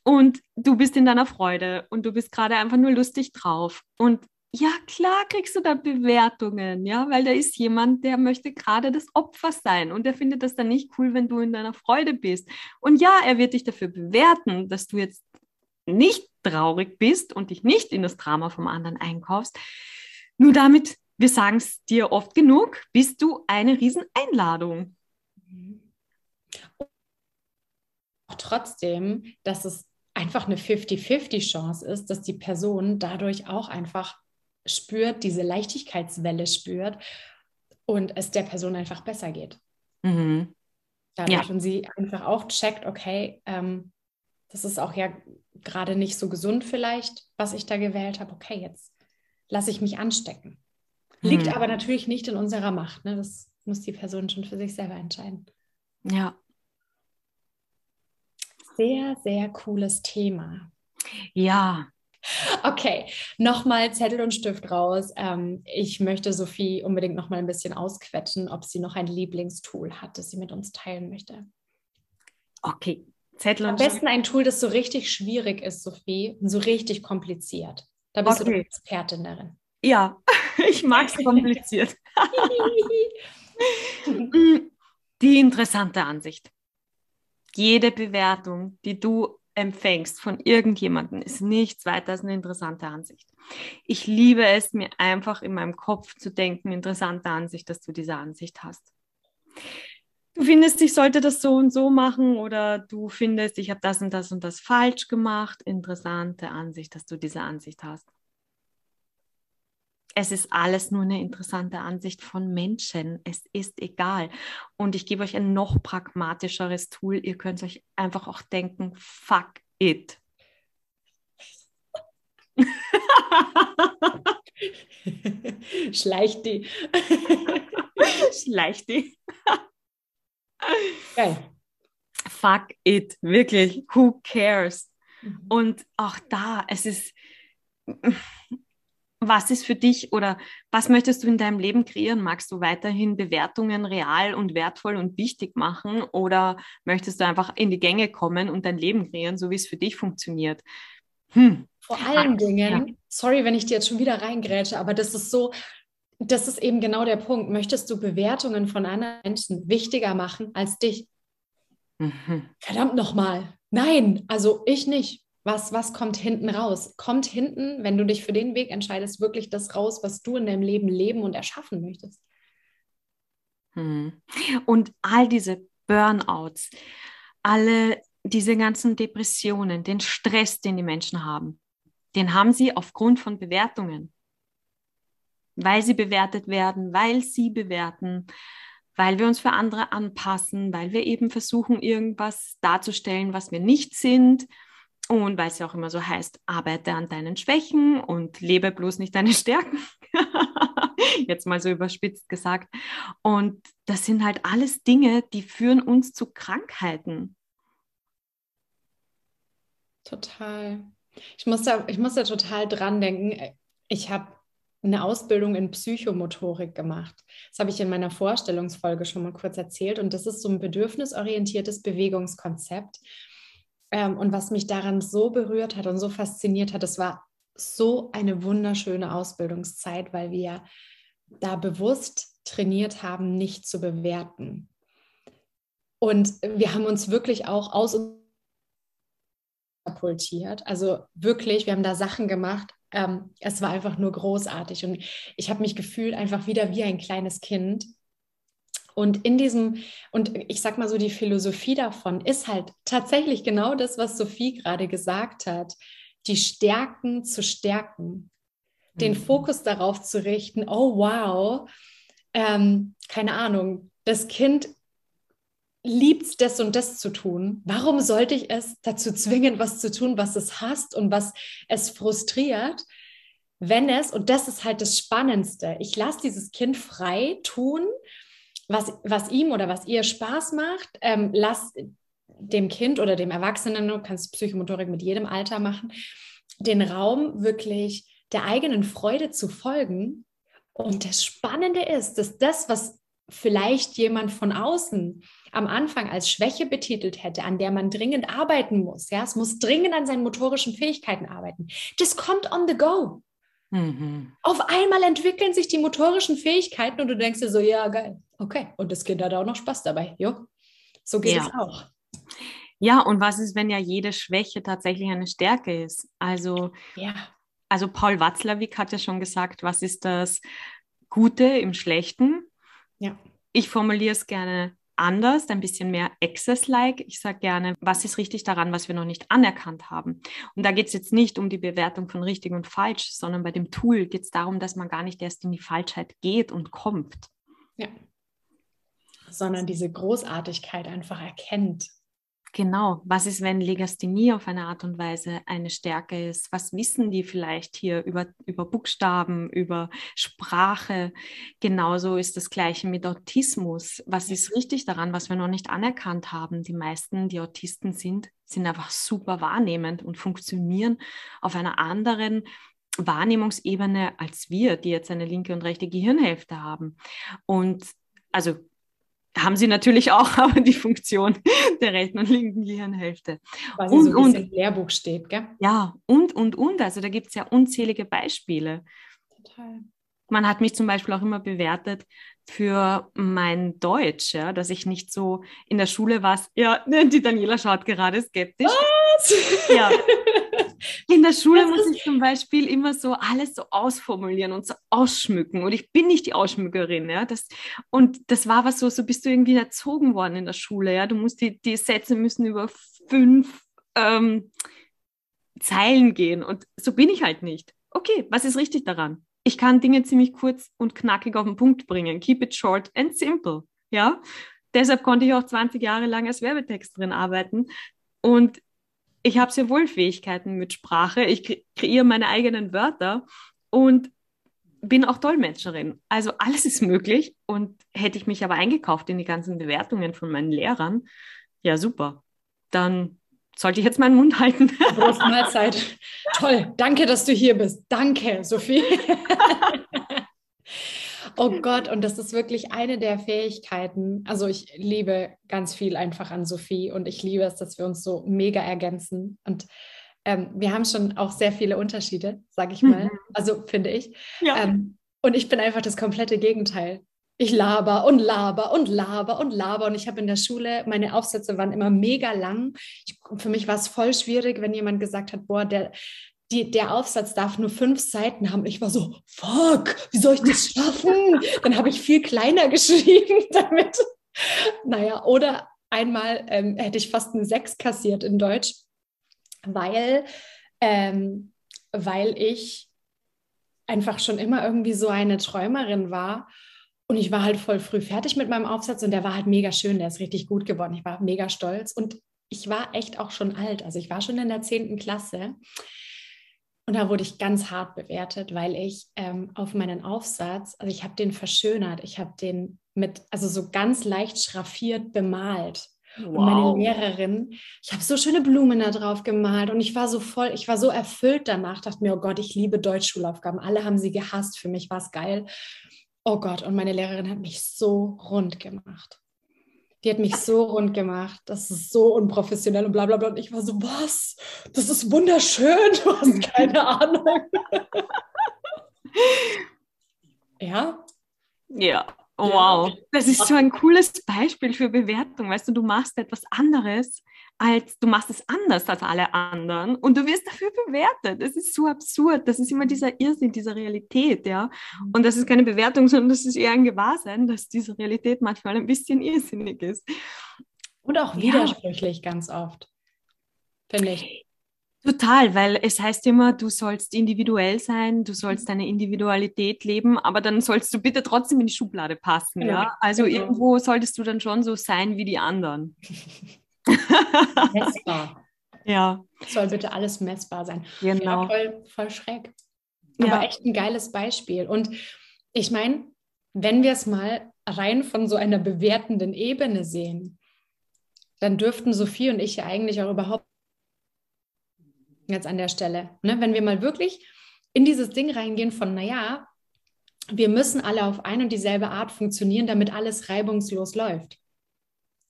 und du bist in deiner Freude und du bist gerade einfach nur lustig drauf und ja klar kriegst du da Bewertungen, ja, weil da ist jemand, der möchte gerade das Opfer sein und der findet das dann nicht cool, wenn du in deiner Freude bist. Und ja, er wird dich dafür bewerten, dass du jetzt nicht traurig bist und dich nicht in das Drama vom anderen einkaufst. Nur damit, wir sagen es dir oft genug, bist du eine Rieseneinladung. Trotzdem, dass es einfach eine fifty-fifty Chance ist, dass die Person dadurch auch einfach spürt, diese Leichtigkeitswelle spürt und es der Person einfach besser geht. Mhm. Dadurch, ja. Und sie einfach auch checkt, okay, ähm, das ist auch ja gerade nicht so gesund vielleicht, was ich da gewählt habe. Okay, jetzt lasse ich mich anstecken. Liegt mhm. aber natürlich nicht in unserer Macht. Ne? Das muss die Person schon für sich selber entscheiden. Ja. Sehr, sehr cooles Thema. Ja. Okay, nochmal Zettel und Stift raus. Ähm, ich möchte Sophie unbedingt nochmal ein bisschen ausquetschen, ob sie noch ein Lieblingstool hat, das sie mit uns teilen möchte. Okay, Zettel und Stift. Am besten ein Tool, das so richtig schwierig ist, Sophie, und so richtig kompliziert. Da bist okay. du eine Expertin darin. Ja, ich mag es kompliziert. Die interessante Ansicht. Jede Bewertung, die du empfängst von irgendjemandem, ist nichts weiter als eine interessante Ansicht. Ich liebe es, mir einfach in meinem Kopf zu denken, interessante Ansicht, dass du diese Ansicht hast. Du findest, ich sollte das so und so machen, oder du findest, ich habe das und das und das falsch gemacht. Interessante Ansicht, dass du diese Ansicht hast. Es ist alles nur eine interessante Ansicht von Menschen. Es ist egal. Und ich gebe euch ein noch pragmatischeres Tool. Ihr könnt euch einfach auch denken, fuck it. Schleicht die. Schleicht die. Geil. Fuck it. Wirklich. Who cares? Mhm. Und auch da, es ist... Was ist für dich oder was möchtest du in deinem Leben kreieren? Magst du weiterhin Bewertungen real und wertvoll und wichtig machen oder möchtest du einfach in die Gänge kommen und dein Leben kreieren, so wie es für dich funktioniert? Hm. Vor allen Ach, Dingen, ja. sorry, wenn ich dir jetzt schon wieder reingrätsche, aber das ist so, das ist eben genau der Punkt. Möchtest du Bewertungen von anderen Menschen wichtiger machen als dich? Mhm. Verdammt nochmal. Nein, also ich nicht. Was, was kommt hinten raus? Kommt hinten, wenn du dich für den Weg entscheidest, wirklich das raus, was du in deinem Leben leben und erschaffen möchtest. Hm. Und all diese Burnouts, alle diese ganzen Depressionen, den Stress, den die Menschen haben, den haben sie aufgrund von Bewertungen. Weil sie bewertet werden, weil sie bewerten, weil wir uns für andere anpassen, weil wir eben versuchen, irgendwas darzustellen, was wir nicht sind. Und weil es ja auch immer so heißt, arbeite an deinen Schwächen und lebe bloß nicht deine Stärken. Jetzt mal so überspitzt gesagt. Und das sind halt alles Dinge, die führen uns zu Krankheiten. Total. Ich muss da, ich muss da total dran denken. Ich habe eine Ausbildung in Psychomotorik gemacht. Das habe ich in meiner Vorstellungsfolge schon mal kurz erzählt. Und das ist so ein bedürfnisorientiertes Bewegungskonzept. Und was mich daran so berührt hat und so fasziniert hat, das war so eine wunderschöne Ausbildungszeit, weil wir da bewusst trainiert haben, nicht zu bewerten. Und wir haben uns wirklich auch aus uns katapultiert. Also wirklich, wir haben da Sachen gemacht. Ähm, es war einfach nur großartig. Und ich habe mich gefühlt einfach wieder wie ein kleines Kind. Und in diesem, und ich sag mal so, die Philosophie davon ist halt tatsächlich genau das, was Sophie gerade gesagt hat, die Stärken zu stärken, mhm. den Fokus darauf zu richten, oh wow, ähm, keine Ahnung, das Kind liebt es, das und das zu tun. Warum sollte ich es dazu zwingen, was zu tun, was es hasst und was es frustriert, wenn es, und das ist halt das Spannendste, ich lasse dieses Kind frei tun, Was, was ihm oder was ihr Spaß macht, ähm, lass dem Kind oder dem Erwachsenen, du kannst Psychomotorik mit jedem Alter machen, den Raum wirklich der eigenen Freude zu folgen. Und das Spannende ist, dass das, was vielleicht jemand von außen am Anfang als Schwäche betitelt hätte, an der man dringend arbeiten muss, ja, es muss dringend an seinen motorischen Fähigkeiten arbeiten, das kommt on the go. Mhm. Auf einmal entwickeln sich die motorischen Fähigkeiten und du denkst dir so, ja, geil, okay. Und das Kind hat auch noch Spaß dabei. Jo. So geht ja. es auch. Ja, und was ist, wenn ja jede Schwäche tatsächlich eine Stärke ist? Also, ja. also Paul Watzlawick hat ja schon gesagt, was ist das Gute im Schlechten? Ja. Ich formuliere es gerne anders, ein bisschen mehr Access-like. Ich sage gerne, was ist richtig daran, was wir noch nicht anerkannt haben? Und da geht es jetzt nicht um die Bewertung von richtig und falsch, sondern bei dem Tool geht es darum, dass man gar nicht erst in die Falschheit geht und kommt. Ja, sondern diese Großartigkeit einfach erkennt. Genau. Was ist, wenn Legasthenie auf eine Art und Weise eine Stärke ist? Was wissen die vielleicht hier über, über Buchstaben, über Sprache? Genauso ist das Gleiche mit Autismus. Was ist richtig daran, was wir noch nicht anerkannt haben? Die meisten, die Autisten sind, sind einfach super wahrnehmend und funktionieren auf einer anderen Wahrnehmungsebene als wir, die jetzt eine linke und rechte Gehirnhälfte haben. Und also haben sie natürlich auch, aber die Funktion der rechten und linken Gehirnhälfte. Weil sie und, so und, im Lehrbuch steht, gell? Ja, und, und, und. Also da gibt es ja unzählige Beispiele. Total. Man hat mich zum Beispiel auch immer bewertet für mein Deutsch, ja, dass ich nicht so in der Schule war. Ja, die Daniela schaut gerade skeptisch. Was? Ja. In der Schule muss ich zum Beispiel immer so alles so ausformulieren und so ausschmücken. Und ich bin nicht die Ausschmückerin. Ja? Das, und das war was so, so bist du irgendwie erzogen worden in der Schule. Ja? Du musst die, die Sätze müssen über fünf ähm, Zeilen gehen. Und so bin ich halt nicht. Okay, was ist richtig daran? Ich kann Dinge ziemlich kurz und knackig auf den Punkt bringen. Keep it short and simple. Ja? Deshalb konnte ich auch zwanzig Jahre lang als Werbetexterin arbeiten. Und ich habe sehr wohl Fähigkeiten mit Sprache, ich kreiere meine eigenen Wörter und bin auch Dolmetscherin. Also alles ist möglich und hätte ich mich aber eingekauft in die ganzen Bewertungen von meinen Lehrern, ja super, dann sollte ich jetzt meinen Mund halten. Mahlzeit. Toll, danke, dass du hier bist. Danke, Sophie. Oh Gott, und das ist wirklich eine der Fähigkeiten. Also ich liebe ganz viel einfach an Sophie und ich liebe es, dass wir uns so mega ergänzen. Und ähm, wir haben schon auch sehr viele Unterschiede, sage ich mal. Mhm. Also finde ich. Ja. Ähm, und ich bin einfach das komplette Gegenteil. Ich laber und laber und laber und laber. Und ich habe in der Schule, meine Aufsätze waren immer mega lang. Ich, für mich war es voll schwierig, wenn jemand gesagt hat, boah, der... Die, der Aufsatz darf nur fünf Seiten haben. Ich war so, fuck, wie soll ich das schaffen? Dann habe ich viel kleiner geschrieben damit. Naja, oder einmal ähm, hätte ich fast eine Sechs kassiert in Deutsch, weil, ähm, weil ich einfach schon immer irgendwie so eine Träumerin war. Und ich war halt voll früh fertig mit meinem Aufsatz und der war halt mega schön, der ist richtig gut geworden. Ich war mega stolz und ich war echt auch schon alt. Also ich war schon in der zehnten Klasse. Und da wurde ich ganz hart bewertet, weil ich ähm, auf meinen Aufsatz, also ich habe den verschönert, ich habe den mit, also so ganz leicht schraffiert bemalt. Wow. Und meine Lehrerin, ich habe so schöne Blumen da drauf gemalt und ich war so voll, ich war so erfüllt danach, dachte mir, oh Gott, ich liebe Deutschschulaufgaben, alle haben sie gehasst, für mich war es geil. Oh Gott, und meine Lehrerin hat mich so rund gemacht. Die hat mich so rund gemacht, das ist so unprofessionell und bla bla bla. Und ich war so, was? Das ist wunderschön, du hast keine Ahnung. Ja? Ja, wow. Das ist so ein cooles Beispiel für Bewertung. Weißt du, du machst etwas anderes, als du machst es anders als alle anderen und du wirst dafür bewertet. Das ist so absurd. Das ist immer dieser Irrsinn, dieser Realität, ja. Und das ist keine Bewertung, sondern das ist eher ein Gewahrsein, dass diese Realität manchmal ein bisschen irrsinnig ist. Und auch widersprüchlich ja. ganz oft, finde ich. Total, weil es heißt immer, du sollst individuell sein, du sollst deine Individualität leben, aber dann sollst du bitte trotzdem in die Schublade passen, genau. ja. Also genau. irgendwo solltest du dann schon so sein wie die anderen. Messbar. Ja. Soll bitte alles messbar sein. Genau. Ja, voll, voll schräg. Ja. Aber echt ein geiles Beispiel. Und ich meine, wenn wir es mal rein von so einer bewertenden Ebene sehen, dann dürften Sophie und ich ja eigentlich auch überhaupt jetzt an der Stelle, ne, wenn wir mal wirklich in dieses Ding reingehen von, naja, wir müssen alle auf ein und dieselbe Art funktionieren, damit alles reibungslos läuft.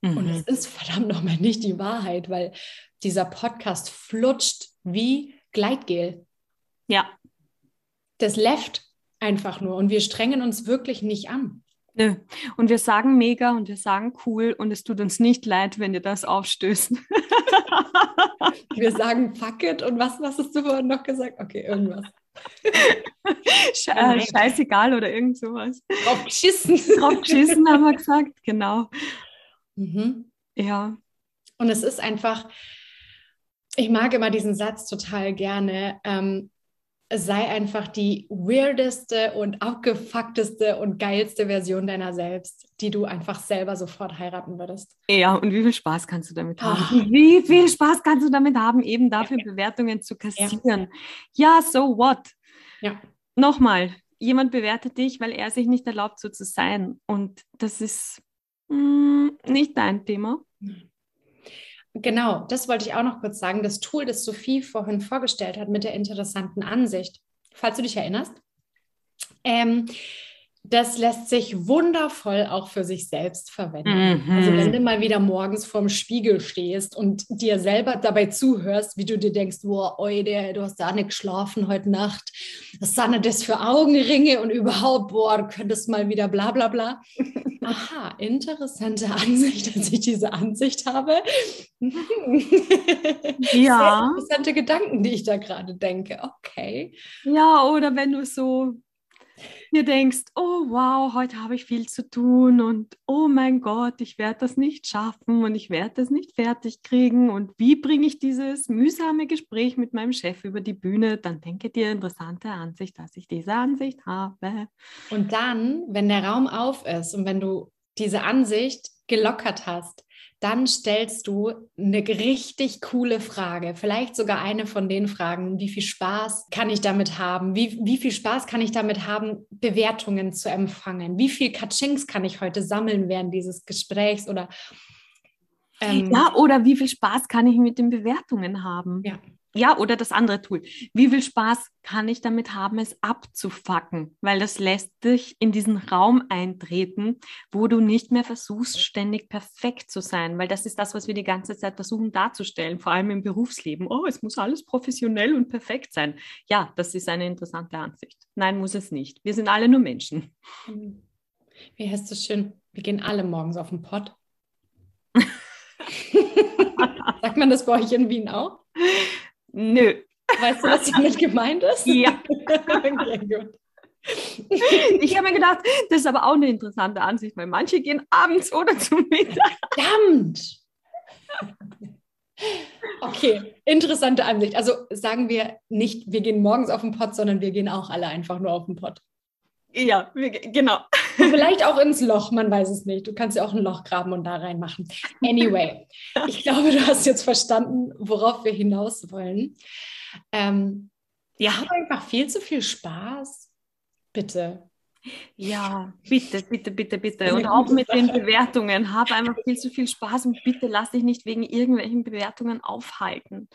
Und es ist verdammt nochmal nicht die Wahrheit, weil dieser Podcast flutscht wie Gleitgel. Ja. das läuft einfach nur und wir strengen uns wirklich nicht an. Nö. Und wir sagen mega und wir sagen cool und es tut uns nicht leid, wenn ihr das aufstößt. Wir sagen fuck it und was, was hast du vorhin noch gesagt? Okay, irgendwas. Sche- äh, scheißegal oder irgend sowas. Drauf geschissen. Drauf geschissen haben wir gesagt, genau. Mhm. Ja. Und es ist einfach, ich mag immer diesen Satz total gerne, ähm, sei einfach die weirdeste und abgefuckteste und geilste Version deiner selbst, die du einfach selber sofort heiraten würdest. Ja, und wie viel Spaß kannst du damit haben? Ach. Wie viel Spaß kannst du damit haben, eben dafür ja, ja. Bewertungen zu kassieren? Ja, ja, so what? Ja. Nochmal, jemand bewertet dich, weil er sich nicht erlaubt, so zu sein. Und das ist mh, nicht dein Thema. Genau, das wollte ich auch noch kurz sagen. Das Tool, das Sophie vorhin vorgestellt hat mit der interessanten Ansicht, falls du dich erinnerst, ähm, das lässt sich wundervoll auch für sich selbst verwenden. Mhm. Also wenn du mal wieder morgens vorm Spiegel stehst und dir selber dabei zuhörst, wie du dir denkst, wow, oide, du hast da nicht geschlafen heute Nacht, was sind denn das für Augenringe und überhaupt, boah, du könntest mal wieder bla bla bla. Aha, interessante Ansicht, dass ich diese Ansicht habe. Ja. Sehr interessante Gedanken, die ich da gerade denke. Okay. Ja, oder wenn du so dir denkst, oh wow, heute habe ich viel zu tun und oh mein Gott, ich werde das nicht schaffen und ich werde das nicht fertig kriegen und wie bringe ich dieses mühsame Gespräch mit meinem Chef über die Bühne, dann denke dir interessante Ansicht, dass ich diese Ansicht habe. Und dann, wenn der Raum auf ist und wenn du diese Ansicht gelockert hast, dann stellst du eine richtig coole Frage, vielleicht sogar eine von den Fragen, wie viel Spaß kann ich damit haben, wie, wie viel Spaß kann ich damit haben, Bewertungen zu empfangen, wie viel Katschings kann ich heute sammeln während dieses Gesprächs oder... Ähm, ja, oder wie viel Spaß kann ich mit den Bewertungen haben? Ja. Ja, oder das andere Tool. Wie viel Spaß kann ich damit haben, es abzufacken? Weil das lässt dich in diesen Raum eintreten, wo du nicht mehr versuchst, ständig perfekt zu sein. Weil das ist das, was wir die ganze Zeit versuchen darzustellen, vor allem im Berufsleben. Oh, es muss alles professionell und perfekt sein. Ja, das ist eine interessante Ansicht. Nein, muss es nicht. Wir sind alle nur Menschen. Wie heißt es schön? Wir gehen alle morgens auf den Pott. Sagt man das bei euch in Wien auch? Nö. Weißt du, was damit gemeint ist? Ja. Okay, gut. Ich habe mir gedacht, das ist aber auch eine interessante Ansicht, weil manche gehen abends oder zum Mittag. Verdammt! Okay, interessante Ansicht. Also sagen wir nicht, wir gehen morgens auf den Pott, sondern wir gehen auch alle einfach nur auf den Pott. Ja, wir, genau. Und vielleicht auch ins Loch, man weiß es nicht. Du kannst ja auch ein Loch graben und da reinmachen. Anyway, ich glaube, du hast jetzt verstanden, worauf wir hinaus wollen. Ähm, ja, hab einfach viel zu viel Spaß. Bitte. Ja, bitte, bitte, bitte, bitte. Und auch mit den Bewertungen. Hab einfach viel zu viel Spaß und bitte lass dich nicht wegen irgendwelchen Bewertungen aufhalten.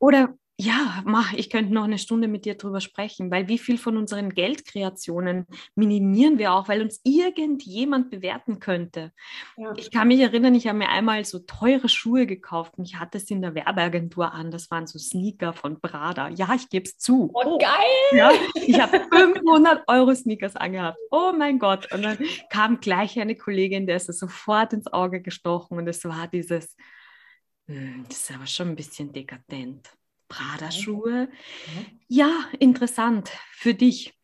Oder... Ja, mach. Ich könnte noch eine Stunde mit dir drüber sprechen, weil wie viel von unseren Geldkreationen minimieren wir auch, weil uns irgendjemand bewerten könnte. Ja. Ich kann mich erinnern, ich habe mir einmal so teure Schuhe gekauft und ich hatte es in der Werbeagentur an. Das waren so Sneaker von Prada. Ja, ich gebe es zu. Und oh, geil! Ja, ich habe fünfhundert Euro Sneakers angehabt. Oh mein Gott. Und dann kam gleich eine Kollegin, der ist sofort ins Auge gestochen und es war dieses, das ist aber schon ein bisschen dekadent. Prada-Schuhe. Ja, interessant für dich.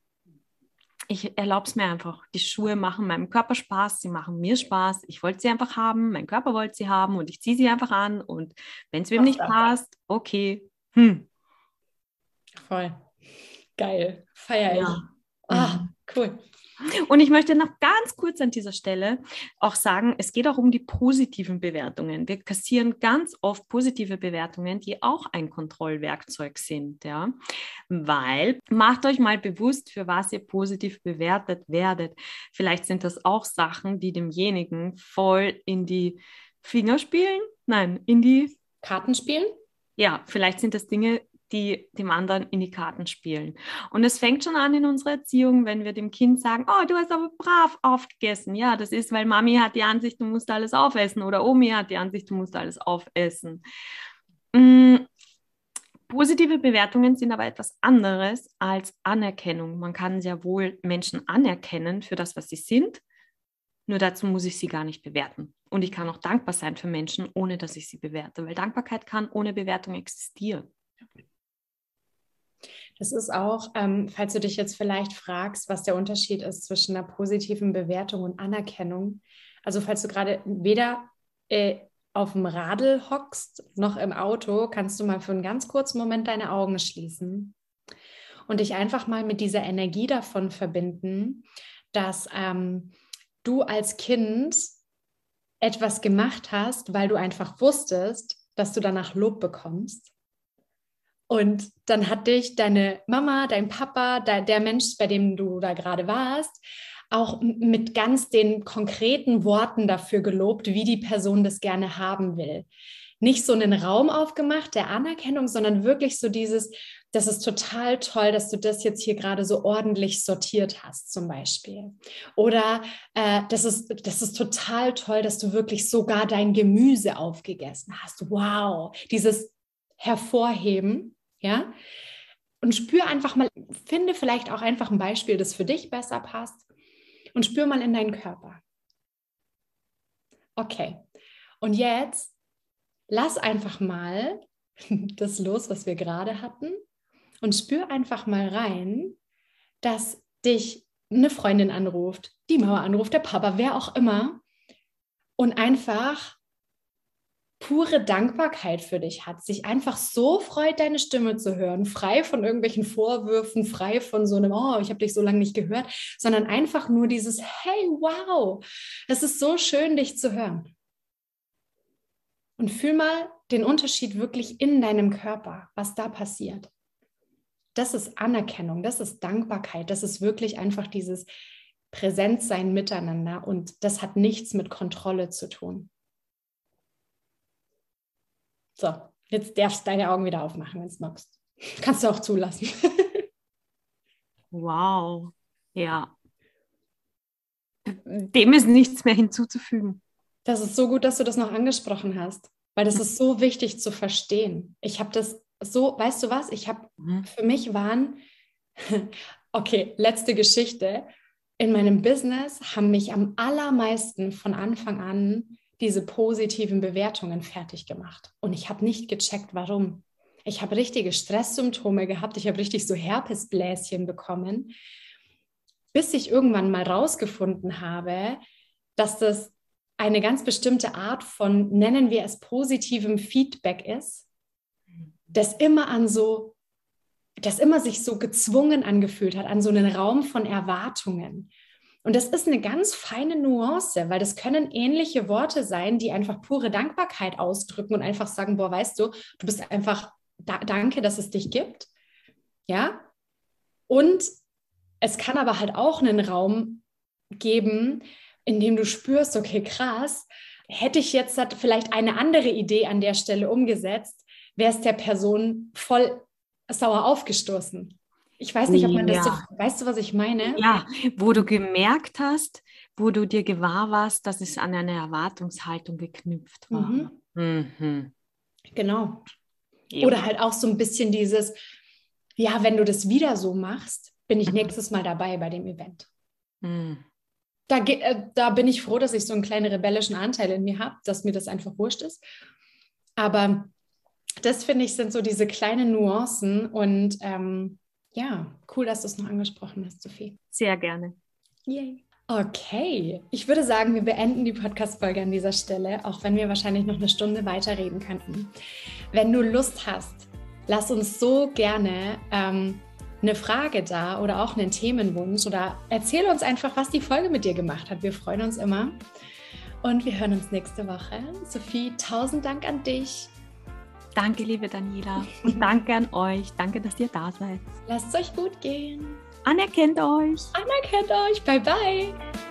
Ich erlaube es mir einfach. Die Schuhe machen meinem Körper Spaß, sie machen mir Spaß. Ich wollte sie einfach haben, mein Körper wollte sie haben und ich ziehe sie einfach an. Und wenn es mir nicht passt, okay. Hm. Voll. Geil. Feier ich. Ja. Ah, cool. Und ich möchte noch ganz kurz an dieser Stelle auch sagen, es geht auch um die positiven Bewertungen. Wir kassieren ganz oft positive Bewertungen, die auch ein Kontrollwerkzeug sind, ja, weil macht euch mal bewusst, für was ihr positiv bewertet werdet. Vielleicht sind das auch Sachen, die demjenigen voll in die Finger spielen, nein, in die Karten spielen. Ja, vielleicht sind das Dinge, die dem anderen in die Karten spielen. Und es fängt schon an in unserer Erziehung, wenn wir dem Kind sagen, oh, du hast aber brav aufgegessen. Ja, das ist, weil Mami hat die Ansicht, du musst alles aufessen oder Omi hat die Ansicht, du musst alles aufessen. Positive Bewertungen sind aber etwas anderes als Anerkennung. Man kann sehr wohl Menschen anerkennen für das, was sie sind, nur dazu muss ich sie gar nicht bewerten. Und ich kann auch dankbar sein für Menschen, ohne dass ich sie bewerte, weil Dankbarkeit kann ohne Bewertung existieren. Das ist auch, ähm, falls du dich jetzt vielleicht fragst, was der Unterschied ist zwischen einer positiven Bewertung und Anerkennung. Also falls du gerade weder äh, auf dem Radl hockst, noch im Auto, kannst du mal für einen ganz kurzen Moment deine Augen schließen und dich einfach mal mit dieser Energie davon verbinden, dass ähm, du als Kind etwas gemacht hast, weil du einfach wusstest, dass du danach Lob bekommst. Und dann hat dich deine Mama, dein Papa, der Mensch, bei dem du da gerade warst, auch mit ganz den konkreten Worten dafür gelobt, wie die Person das gerne haben will. Nicht so einen Raum aufgemacht der Anerkennung, sondern wirklich so dieses, das ist total toll, dass du das jetzt hier gerade so ordentlich sortiert hast zum Beispiel. Oder äh, das ist, das ist total toll, dass du wirklich sogar dein Gemüse aufgegessen hast. Wow, dieses Hervorheben, ja, und spür einfach mal, finde vielleicht auch einfach ein Beispiel, das für dich besser passt und spür mal in deinen Körper. Okay, und jetzt lass einfach mal das los, was wir gerade hatten und spür einfach mal rein, dass dich eine Freundin anruft, die Mama anruft, der Papa, wer auch immer und einfach pure Dankbarkeit für dich hat, sich einfach so freut, deine Stimme zu hören, frei von irgendwelchen Vorwürfen, frei von so einem, oh, ich habe dich so lange nicht gehört, sondern einfach nur dieses, hey, wow, es ist so schön, dich zu hören. Und fühl mal den Unterschied wirklich in deinem Körper, was da passiert. Das ist Anerkennung, das ist Dankbarkeit, das ist wirklich einfach dieses Präsenzsein miteinander und das hat nichts mit Kontrolle zu tun. So, jetzt darfst du deine Augen wieder aufmachen, wenn du magst. Kannst du auch zulassen. Wow, ja. Dem ist nichts mehr hinzuzufügen. Das ist so gut, dass du das noch angesprochen hast, weil das ist so wichtig zu verstehen. Ich habe das so, weißt du was, ich habe, für mich waren, okay, letzte Geschichte, in meinem Business haben mich am allermeisten von Anfang an diese positiven Bewertungen fertig gemacht. Und ich habe nicht gecheckt, warum. Ich habe richtige Stresssymptome gehabt. Ich habe richtig so Herpesbläschen bekommen, bis ich irgendwann mal rausgefunden habe, dass das eine ganz bestimmte Art von, nennen wir es, positivem Feedback ist, das immer an so, das immer sich so gezwungen angefühlt hat, an so einen Raum von Erwartungen. Und das ist eine ganz feine Nuance, weil das können ähnliche Worte sein, die einfach pure Dankbarkeit ausdrücken und einfach sagen, boah, weißt du, du bist einfach, da, danke, dass es dich gibt. Ja? Und es kann aber halt auch einen Raum geben, in dem du spürst, okay, krass, hätte ich jetzt vielleicht eine andere Idee an der Stelle umgesetzt, wäre es der Person voll sauer aufgestoßen. Ich weiß nicht, ob man das ja. so, weißt du, was ich meine? Ja, wo du gemerkt hast, wo du dir gewahr warst, dass es an eine Erwartungshaltung geknüpft war. Mhm. Mhm. Genau. Ja. Oder halt auch so ein bisschen dieses, ja, wenn du das wieder so machst, bin ich nächstes Mal dabei bei dem Event. Mhm. Da, äh, da bin ich froh, dass ich so einen kleinen rebellischen Anteil in mir habe, dass mir das einfach wurscht ist. Aber das, finde ich, sind so diese kleinen Nuancen und ähm, ja, cool, dass du es noch angesprochen hast, Sophie. Sehr gerne. Yay. Okay, ich würde sagen, wir beenden die Podcast-Folge an dieser Stelle, auch wenn wir wahrscheinlich noch eine Stunde weiterreden könnten. Wenn du Lust hast, lass uns so gerne ähm, eine Frage da oder auch einen Themenwunsch oder erzähl uns einfach, was die Folge mit dir gemacht hat. Wir freuen uns immer und wir hören uns nächste Woche. Sophie, tausend Dank an dich. Danke, liebe Daniela. Und danke an euch. Danke, dass ihr da seid. Lasst es euch gut gehen. Anerkennt euch. Anerkennt euch. Bye, bye.